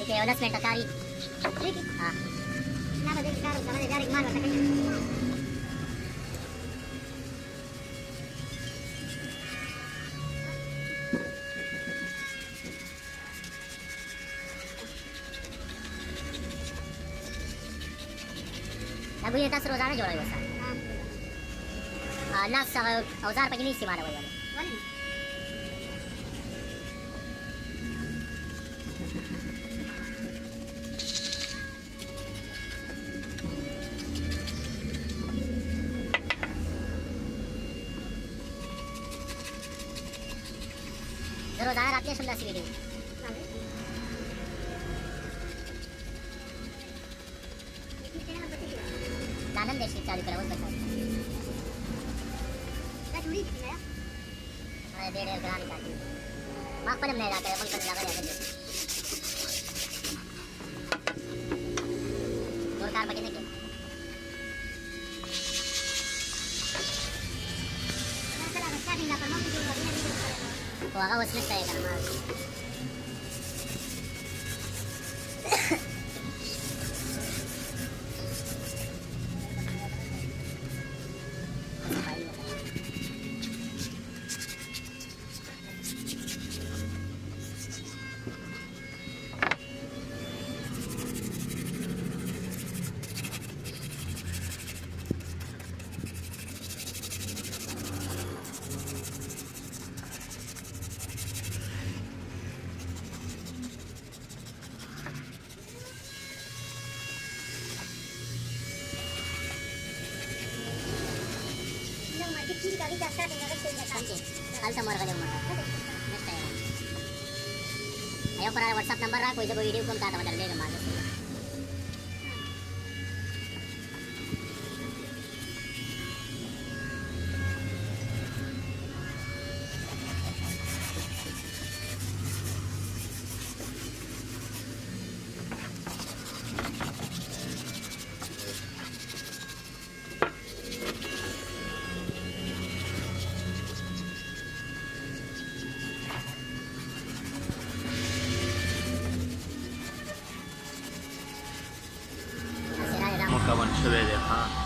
Oke, udah sebentar kali. Kenapa jadi sekarang? Karena dari kemarin katanya. अब ये दस रोजाना जोड़ा है बस ना सब औजार पकड़ने से मारा हुआ है रोजाना रात में समझा सीखेंगे चालू करा बस बस थोड़ी दिखना है डेढ़ ग्राम निकालते हैं माफ पर नहीं जाता है अपन लगा जाता है और कार पकड़ने के तो आगा उसमें तय करना है कल समोर का जमा नेक्स्ट टाइम आयो पर व्हाट्सएप नंबर रहा कोई जब वीडियो को उनका बदल देगा मालूम Şöyle yapalım.